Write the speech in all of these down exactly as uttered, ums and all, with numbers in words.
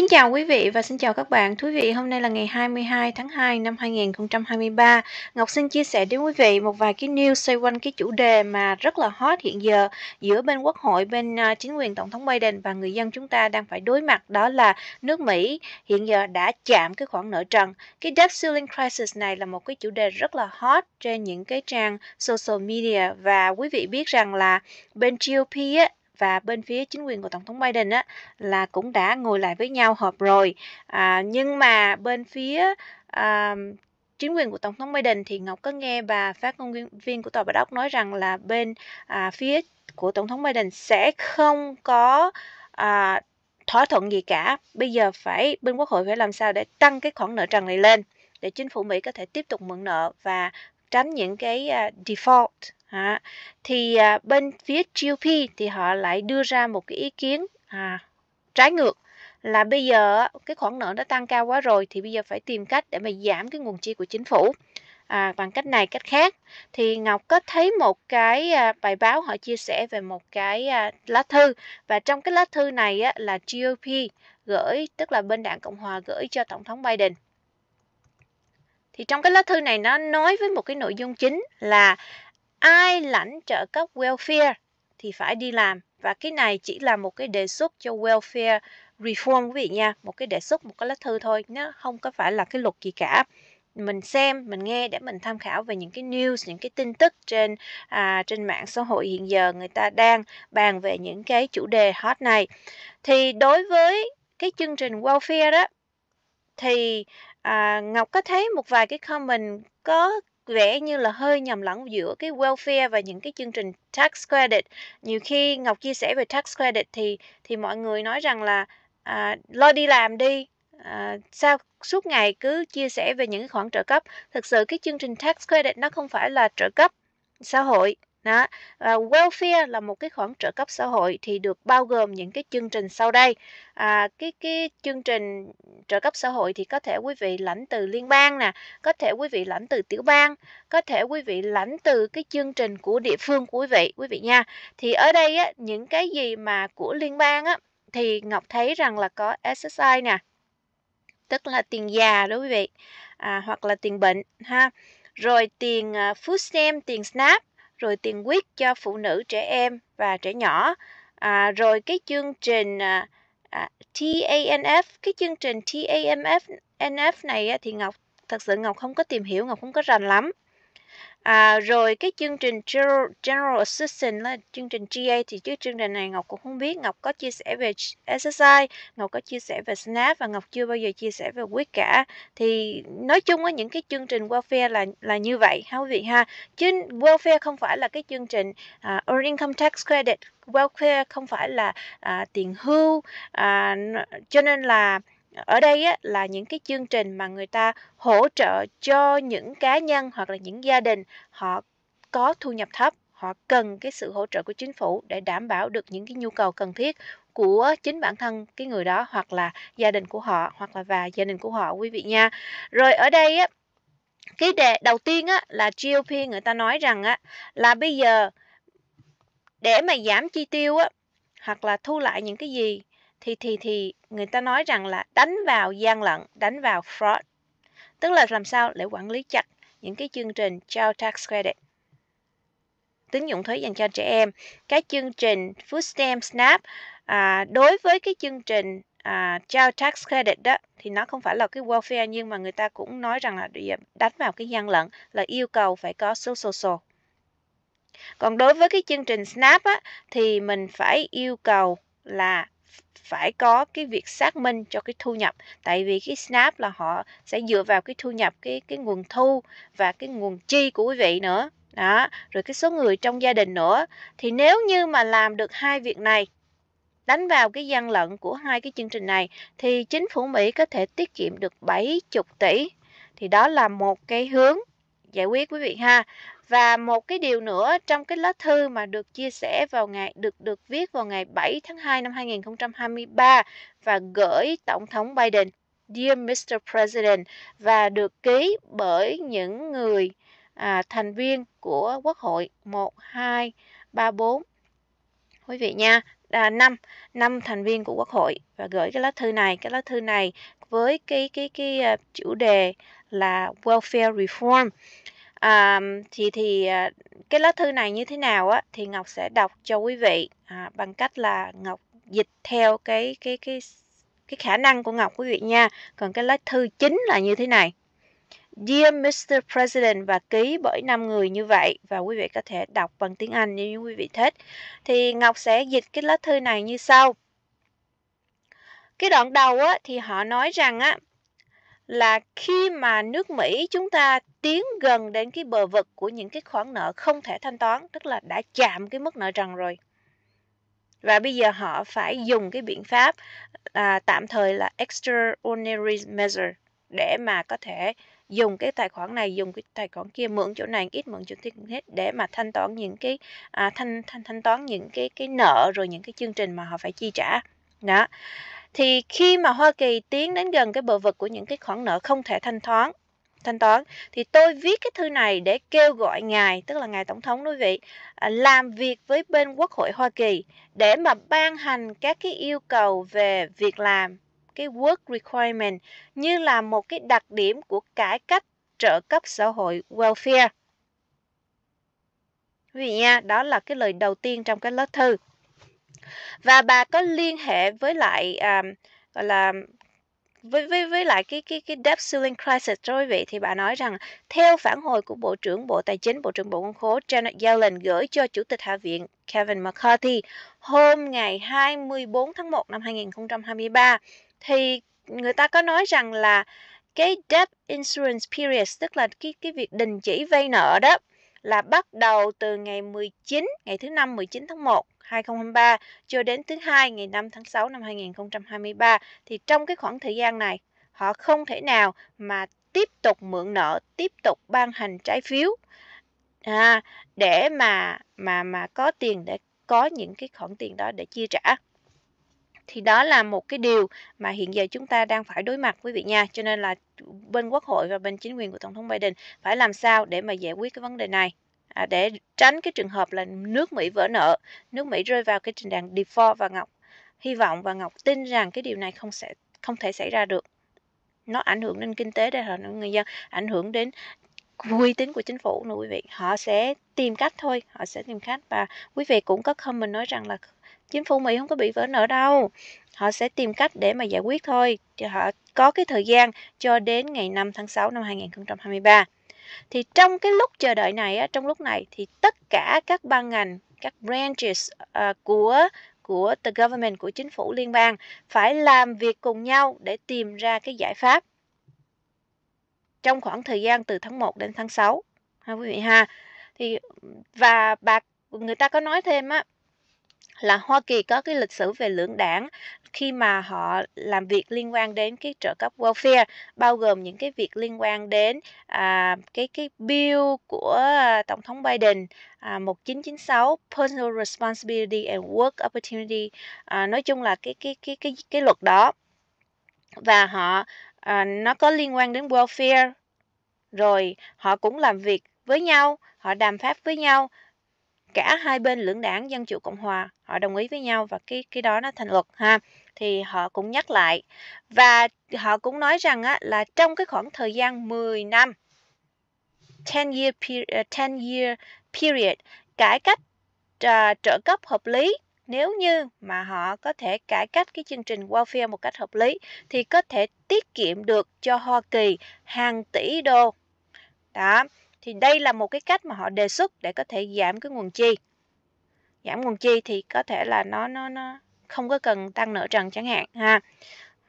Xin chào quý vị và xin chào các bạn. Thưa quý vị, hôm nay là ngày hai mươi hai tháng hai năm hai nghìn không trăm hai mươi ba. Ngọc xin chia sẻ đến quý vị một vài cái news xoay quanh cái chủ đề mà rất là hot hiện giờ giữa bên Quốc hội, bên chính quyền Tổng thống Biden và người dân chúng ta đang phải đối mặt, đó là nước Mỹ hiện giờ đã chạm cái khoản nợ trần. Cái debt ceiling crisis này là một cái chủ đề rất là hot trên những cái trang social media, và quý vị biết rằng là bên giê ô pê á, và bên phía chính quyền của Tổng thống Biden á, là cũng đã ngồi lại với nhau họp rồi. À, nhưng mà bên phía à, chính quyền của Tổng thống Biden thì Ngọc có nghe bà phát ngôn viên của Tòa Bạch Ốc nói rằng là bên à, phía của Tổng thống Biden sẽ không có à, thỏa thuận gì cả. Bây giờ phải bên Quốc hội phải làm sao để tăng cái khoản nợ trần này lên để chính phủ Mỹ có thể tiếp tục mượn nợ và tránh những cái à, default. À, thì à, bên phía giê ô pê thì họ lại đưa ra một cái ý kiến à, trái ngược, là bây giờ cái khoản nợ đã tăng cao quá rồi thì bây giờ phải tìm cách để mà giảm cái nguồn chi của chính phủ à, bằng cách này cách khác. Thì Ngọc có thấy một cái à, bài báo họ chia sẻ về một cái à, lá thư, và trong cái lá thư này á, là giê ô pê gửi, tức là bên đảng Cộng Hòa gửi cho Tổng thống Biden. Thì trong cái lá thư này nó nói với một cái nội dung chính là ai lãnh trợ cấp welfare thì phải đi làm, và cái này chỉ là một cái đề xuất cho welfare reform quý vị nha, một cái đề xuất, một cái lá thư thôi, nó không có phải là cái luật gì cả. Mình xem, mình nghe để mình tham khảo về những cái news, những cái tin tức trên à, trên mạng xã hội hiện giờ người ta đang bàn về những cái chủ đề hot này. Thì đối với cái chương trình welfare đó thì à, Ngọc có thấy một vài cái comment có vẻ như là hơi nhầm lẫn giữa cái welfare và những cái chương trình tax credit. Nhiều khi Ngọc chia sẻ về tax credit thì thì mọi người nói rằng là à, lo đi làm đi, à, sao suốt ngày cứ chia sẻ về những khoản trợ cấp. Thực sự cái chương trình tax credit nó không phải là trợ cấp xã hội. Đó. À, welfare là một cái khoản trợ cấp xã hội thì được bao gồm những cái chương trình sau đây. À, cái cái chương trình trợ cấp xã hội thì có thể quý vị lãnh từ liên bang nè, có thể quý vị lãnh từ tiểu bang, có thể quý vị lãnh từ cái chương trình của địa phương của quý vị, quý vị nha. Thì ở đây á, những cái gì mà của liên bang á, thì Ngọc thấy rằng là có ét ét i nè, tức là tiền già đó quý vị, à, hoặc là tiền bệnh ha, rồi tiền uh, food stamp, tiền SNAP, rồi tiền guýt cho phụ nữ, trẻ em và trẻ nhỏ, à, rồi cái chương trình à, à, TANF, cái chương trình TANF NF này á, thì Ngọc thật sự Ngọc không có tìm hiểu, Ngọc không có rành lắm. À, rồi cái chương trình General, General Assistance là chương trình giê a, thì trước chương trình này Ngọc cũng không biết. Ngọc có chia sẻ về ét ét i, Ngọc có chia sẻ về SNAP và Ngọc chưa bao giờ chia sẻ về guýt cả. Thì nói chung á, những cái chương trình welfare là là như vậy ha quý vị ha. Chứ welfare không phải là cái chương trình uh, Earned Income Tax Credit, welfare không phải là uh, tiền hưu, uh, cho nên là ở đây á, là những cái chương trình mà người ta hỗ trợ cho những cá nhân hoặc là những gia đình họ có thu nhập thấp, họ cần cái sự hỗ trợ của chính phủ để đảm bảo được những cái nhu cầu cần thiết của chính bản thân cái người đó hoặc là gia đình của họ, hoặc là và gia đình của họ quý vị nha. Rồi ở đây á, cái đề đầu tiên á, là giê ô pê người ta nói rằng á, là bây giờ để mà giảm chi tiêu á, hoặc là thu lại những cái gì thì thì thì người ta nói rằng là đánh vào gian lận, đánh vào fraud, tức là làm sao để quản lý chặt những cái chương trình Child Tax Credit, tín dụng thuế dành cho trẻ em, cái chương trình Food Stamp, SNAP. À, đối với cái chương trình à, Child Tax Credit đó thì nó không phải là cái welfare, nhưng mà người ta cũng nói rằng là đánh vào cái gian lận, là yêu cầu phải có social social. Còn đối với cái chương trình SNAP á, thì mình phải yêu cầu là phải có cái việc xác minh cho cái thu nhập, tại vì cái SNAP là họ sẽ dựa vào cái thu nhập, cái cái nguồn thu và cái nguồn chi của quý vị nữa đó, rồi cái số người trong gia đình nữa. Thì nếu như mà làm được hai việc này, đánh vào cái gian lận của hai cái chương trình này, thì chính phủ Mỹ có thể tiết kiệm được bảy mươi tỷ. Thì đó là một cái hướng giải quyết quý vị ha. Và một cái điều nữa trong cái lá thư mà được chia sẻ vào ngày được được viết vào ngày bảy tháng hai năm hai nghìn không trăm hai mươi ba và gửi Tổng thống Biden, Dear mít tơ President, và được ký bởi những người à, thành viên của Quốc hội một, hai, ba, bốn. Quý vị nha, năm năm thành viên của Quốc hội và gửi cái lá thư này. Cái lá thư này với cái cái cái, cái chủ đề là welfare reform. À, thì thì cái lá thư này như thế nào á thì Ngọc sẽ đọc cho quý vị à, bằng cách là Ngọc dịch theo cái cái cái cái khả năng của Ngọc, quý vị nha. Còn cái lá thư chính là như thế này. Dear mít tơ President, và ký bởi năm người như vậy, và quý vị có thể đọc bằng tiếng Anh nếu quý vị thích. Thì Ngọc sẽ dịch cái lá thư này như sau. Cái đoạn đầu á thì họ nói rằng á là khi mà nước Mỹ chúng ta tiến gần đến cái bờ vực của những cái khoản nợ không thể thanh toán, tức là đã chạm cái mức nợ trần rồi. Và bây giờ họ phải dùng cái biện pháp à, tạm thời là extraordinary measure để mà có thể dùng cái tài khoản này, dùng cái tài khoản kia, mượn chỗ này ít, mượn chỗ kia hết để mà thanh toán những cái à, thanh thanh thanh toán những cái cái nợ rồi những cái chương trình mà họ phải chi trả. Đó. Thì khi mà Hoa Kỳ tiến đến gần cái bờ vực của những cái khoản nợ không thể thanh toán, thanh toán thì tôi viết cái thư này để kêu gọi ngài, tức là ngài tổng thống đối vị, làm việc với bên Quốc hội Hoa Kỳ để mà ban hành các cái yêu cầu về việc làm, cái work requirement, như là một cái đặc điểm của cải cách trợ cấp xã hội welfare. Vì nha, đó là cái lời đầu tiên trong cái lá thư. Và bà có liên hệ với lại à, gọi là với với với lại cái cái cái debt ceiling crisis cho quý vị, thì bà nói rằng theo phản hồi của Bộ trưởng Bộ Tài chính, Bộ trưởng Bộ Ngân khố Janet Yellen gửi cho Chủ tịch Hạ viện Kevin McCarthy hôm ngày hai mươi tư tháng một năm hai nghìn không trăm hai mươi ba, thì người ta có nói rằng là cái debt insurance period, tức là cái cái việc đình chỉ vay nợ đó, là bắt đầu từ ngày mười chín, ngày thứ năm mười chín tháng một hai nghìn không trăm hai mươi ba cho đến thứ hai ngày năm tháng sáu năm hai nghìn không trăm hai mươi ba. Thì trong cái khoảng thời gian này họ không thể nào mà tiếp tục mượn nợ, tiếp tục ban hành trái phiếu à, để mà mà mà có tiền, để có những cái khoản tiền đó để chi trả. Thì đó là một cái điều mà hiện giờ chúng ta đang phải đối mặt, quý vị nha. Cho nên là bên Quốc hội và bên chính quyền của Tổng thống Biden phải làm sao để mà giải quyết cái vấn đề này, à, để tránh cái trường hợp là nước Mỹ vỡ nợ, nước Mỹ rơi vào cái trình trạng default. Và Ngọc hy vọng và Ngọc tin rằng cái điều này không sẽ không thể xảy ra được. Nó ảnh hưởng đến kinh tế, đến người dân, ảnh hưởng đến uy tín của chính phủ nữa, quý vị. Họ sẽ tìm cách thôi, họ sẽ tìm cách. Và quý vị cũng có comment nói rằng là chính phủ Mỹ không có bị vỡ nợ đâu. Họ sẽ tìm cách để mà giải quyết thôi. Thì họ có cái thời gian cho đến ngày năm tháng sáu năm hai nghìn không trăm hai mươi ba. Thì trong cái lúc chờ đợi này, trong lúc này thì tất cả các ban ngành, các branches của của the government, của chính phủ liên bang phải làm việc cùng nhau để tìm ra cái giải pháp trong khoảng thời gian từ tháng một đến tháng sáu, ha quý vị ha. Thì và bà người ta có nói thêm á là Hoa Kỳ có cái lịch sử về lưỡng đảng khi mà họ làm việc liên quan đến cái trợ cấp welfare, bao gồm những cái việc liên quan đến à, cái cái bill của Tổng thống Biden à, một nghìn chín trăm chín mươi sáu, Personal Responsibility and Work Opportunity, à, nói chung là cái cái cái cái cái luật đó. Và họ à, nó có liên quan đến welfare. Rồi họ cũng làm việc với nhau, họ đàm phán với nhau. Cả hai bên lưỡng đảng Dân Chủ Cộng Hòa họ đồng ý với nhau và cái cái đó nó thành luật ha. Thì họ cũng nhắc lại và họ cũng nói rằng á, là trong cái khoảng thời gian mười năm, ten year period, ten year period, cải cách uh, trợ cấp hợp lý, nếu như mà họ có thể cải cách cái chương trình welfare một cách hợp lý thì có thể tiết kiệm được cho Hoa Kỳ hàng tỷ đô. Đó. Thì đây là một cái cách mà họ đề xuất để có thể giảm cái nguồn chi. Giảm nguồn chi thì có thể là nó nó nó không có cần tăng nợ trần chẳng hạn ha.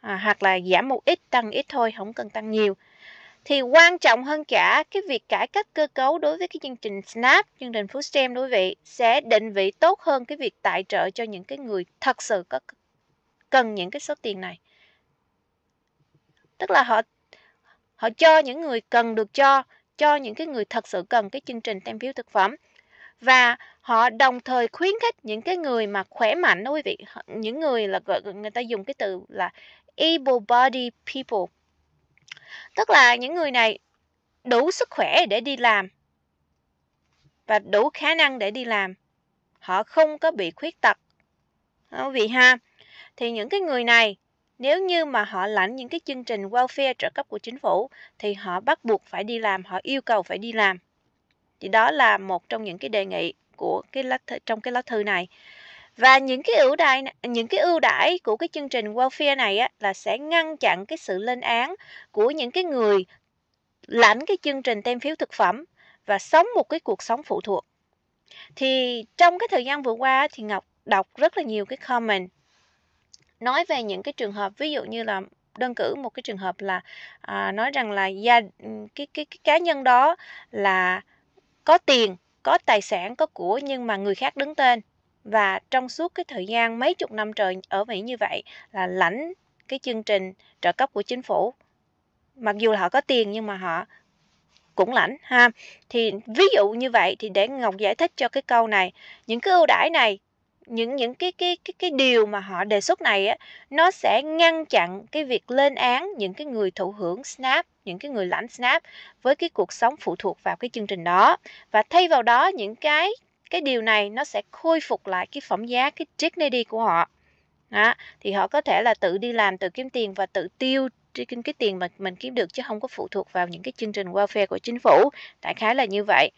À, hoặc là giảm một ít, tăng ít thôi, không cần tăng nhiều. Thì quan trọng hơn cả, cái việc cải cách cơ cấu đối với cái chương trình SNAP, chương trình Food Stamp đối vị, sẽ định vị tốt hơn cái việc tài trợ cho những cái người thật sự có cần những cái số tiền này. Tức là họ họ cho những người cần được cho, cho những cái người thật sự cần cái chương trình tem phiếu thực phẩm. Và họ đồng thời khuyến khích những cái người mà khỏe mạnh đó quý vị, những người là người ta dùng cái từ là able-bodied people. Tức là những người này đủ sức khỏe để đi làm và đủ khả năng để đi làm. Họ không có bị khuyết tật, Quý vị ha. Thì những cái người này, nếu như mà họ lãnh những cái chương trình welfare trợ cấp của chính phủ thì họ bắt buộc phải đi làm, họ yêu cầu phải đi làm. Thì đó là một trong những cái đề nghị của cái lá thư, trong cái lá thư này. Và những cái ưu đãi những cái ưu đãi của cái chương trình welfare này á, là sẽ ngăn chặn cái sự lên án của những cái người lãnh cái chương trình tem phiếu thực phẩm và sống một cái cuộc sống phụ thuộc. Thì trong cái thời gian vừa qua thì Ngọc đọc rất là nhiều cái comment nói về những cái trường hợp, ví dụ như là đơn cử một cái trường hợp là à, nói rằng là gia, cái, cái, cái cá nhân đó là có tiền, có tài sản, có của nhưng mà người khác đứng tên. Và trong suốt cái thời gian mấy chục năm trời ở Mỹ như vậy là lãnh cái chương trình trợ cấp của chính phủ. Mặc dù là họ có tiền nhưng mà họ cũng lãnh ha. Thì ví dụ như vậy thì để Ngọc giải thích cho cái câu này, những cái ưu đãi này, những những cái cái cái cái điều mà họ đề xuất này á, nó sẽ ngăn chặn cái việc lên án những cái người thụ hưởng SNAP, những cái người lãnh SNAP với cái cuộc sống phụ thuộc vào cái chương trình đó. Và thay vào đó những cái cái điều này nó sẽ khôi phục lại cái phẩm giá, cái dignity của họ. Đó, thì họ có thể là tự đi làm, tự kiếm tiền và tự tiêu cái tiền mà mình kiếm được chứ không có phụ thuộc vào những cái chương trình welfare của chính phủ. Đại khái là như vậy.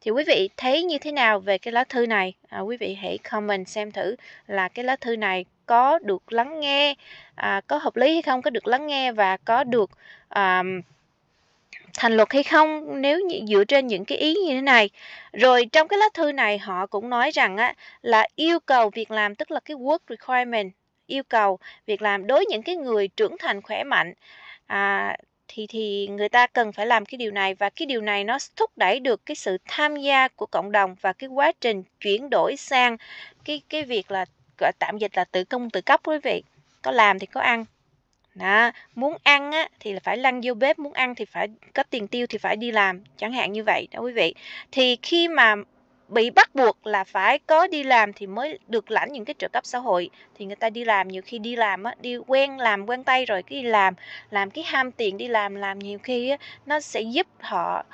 Thì quý vị thấy như thế nào về cái lá thư này? À, quý vị hãy comment xem thử là cái lá thư này có được lắng nghe, à, có hợp lý hay không, có được lắng nghe và có được à, thành luật hay không nếu như dựa trên những cái ý như thế này. Rồi trong cái lá thư này họ cũng nói rằng á, là yêu cầu việc làm, tức là cái work requirement, yêu cầu việc làm đối những cái người trưởng thành khỏe mạnh. À, Thì, thì người ta cần phải làm cái điều này và cái điều này nó thúc đẩy được cái sự tham gia của cộng đồng và cái quá trình chuyển đổi sang cái, cái việc là tạm dịch là tự cung tự cấp. Quý vị có làm thì có ăn. Đó, muốn ăn á, thì là phải lăn vô bếp, muốn ăn thì phải có tiền tiêu thì phải đi làm, chẳng hạn như vậy đó quý vị. Thì khi mà bị bắt buộc là phải có đi làm thì mới được lãnh những cái trợ cấp xã hội thì người ta đi làm, nhiều khi đi làm á, đi quen làm quen tay rồi cái làm làm cái ham tiền đi làm làm nhiều khi á, nó sẽ giúp họ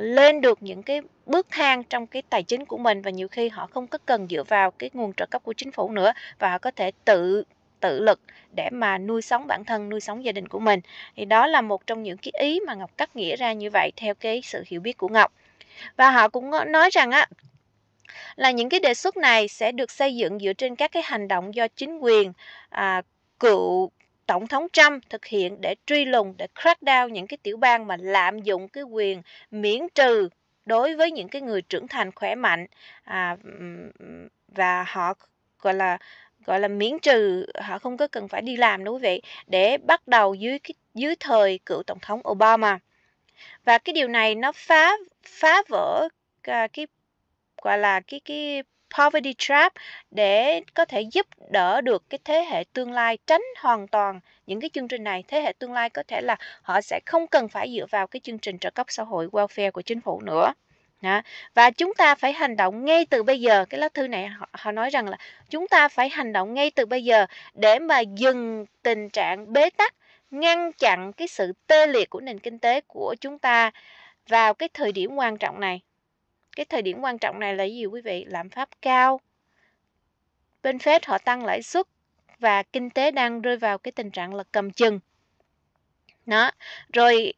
lên được những cái bước thang trong cái tài chính của mình và nhiều khi họ không có cần dựa vào cái nguồn trợ cấp của chính phủ nữa và họ có thể tự tự lực để mà nuôi sống bản thân, nuôi sống gia đình của mình. Thì đó là một trong những cái ý mà Ngọc cắt nghĩa ra như vậy theo cái sự hiểu biết của Ngọc. Và họ cũng nói rằng á, là những cái đề xuất này sẽ được xây dựng dựa trên các cái hành động do chính quyền à, cựu Tổng thống Trump thực hiện để truy lùng, để crack down những cái tiểu bang mà lạm dụng cái quyền miễn trừ đối với những cái người trưởng thành khỏe mạnh à, và họ gọi là gọi là miễn trừ, họ không có cần phải đi làm đúng vậy, để bắt đầu dưới dưới thời cựu Tổng thống Obama. Và cái điều này nó phá phá vỡ cái gọi là cái cái poverty trap để có thể giúp đỡ được cái thế hệ tương lai, tránh hoàn toàn những cái chương trình này. Thế hệ tương lai có thể là họ sẽ không cần phải dựa vào cái chương trình trợ cấp xã hội welfare của chính phủ nữa. Đó. Và chúng ta phải hành động ngay từ bây giờ. Cái lá thư này họ, họ nói rằng là chúng ta phải hành động ngay từ bây giờ để mà dừng tình trạng bế tắc, ngăn chặn cái sự tê liệt của nền kinh tế của chúng ta vào cái thời điểm quan trọng này. Cái thời điểm quan trọng này là gì quý vị? Lạm phát cao, bên Fed họ tăng lãi suất và kinh tế đang rơi vào cái tình trạng là cầm chừng. Đó. Rồi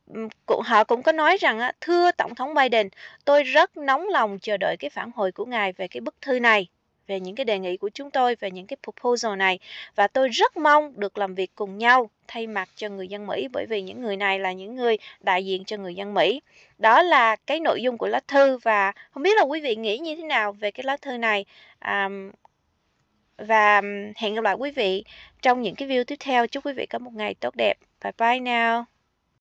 họ cũng có nói rằng á, thưa Tổng thống Biden, tôi rất nóng lòng chờ đợi cái phản hồi của ngài về cái bức thư này, về những cái đề nghị của chúng tôi, về những cái proposal này. Và tôi rất mong được làm việc cùng nhau thay mặt cho người dân Mỹ, bởi vì những người này là những người đại diện cho người dân Mỹ. Đó là cái nội dung của lá thư và không biết là quý vị nghĩ như thế nào về cái lá thư này. À, và hẹn gặp lại quý vị trong những cái video tiếp theo. Chúc quý vị có một ngày tốt đẹp. Bye bye now.